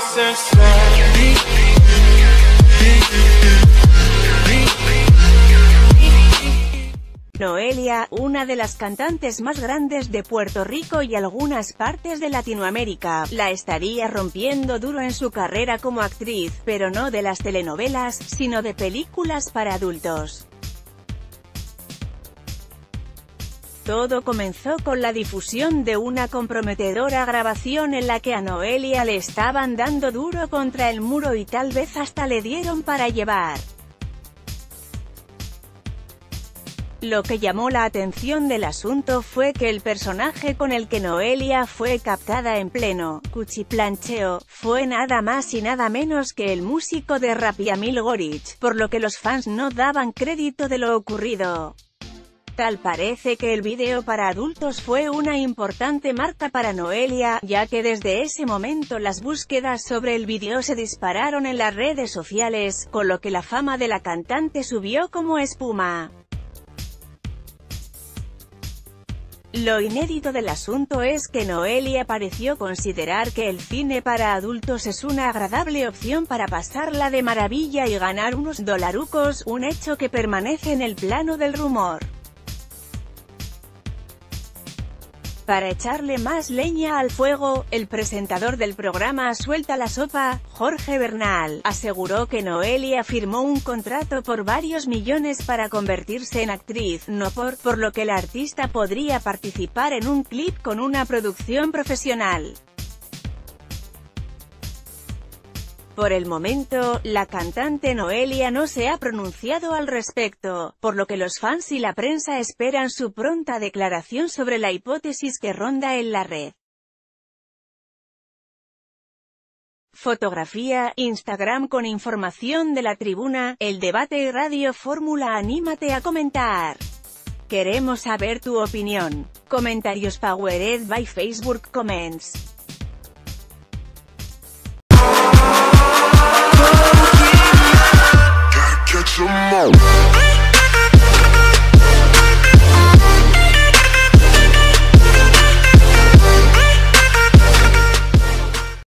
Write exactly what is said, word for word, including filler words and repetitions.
hacer ser. Noelia, una de las cantantes más grandes de Puerto Rico y algunas partes de Latinoamérica, la estaría rompiendo duro en su carrera como actriz, pero no de las telenovelas, sino de películas para adultos. Todo comenzó con la difusión de una comprometedora grabación en la que a Noelia le estaban dando duro contra el muro y tal vez hasta le dieron para llevar. Lo que llamó la atención del asunto fue que el personaje con el que Noelia fue captada en pleno cuchiplancheo fue nada más y nada menos que el músico de rap Amil Gorich, por lo que los fans no daban crédito de lo ocurrido. Tal parece que el video para adultos fue una importante marca para Noelia, ya que desde ese momento las búsquedas sobre el video se dispararon en las redes sociales, con lo que la fama de la cantante subió como espuma. Lo inédito del asunto es que Noelia pareció considerar que el cine para adultos es una agradable opción para pasarla de maravilla y ganar unos dolarucos, un hecho que permanece en el plano del rumor. Para echarle más leña al fuego, el presentador del programa Suelta la Sopa, Jorge Bernal, aseguró que Noelia firmó un contrato por varios millones para convertirse en actriz, no por, por lo que la artista podría participar en un clip con una producción profesional. Por el momento, la cantante Noelia no se ha pronunciado al respecto, por lo que los fans y la prensa esperan su pronta declaración sobre la hipótesis que ronda en la red. Fotografía, Instagram con información de La Tribuna, El Debate y Radio Fórmula. Anímate a comentar. Queremos saber tu opinión. Comentarios powered by Facebook Comments. Come on.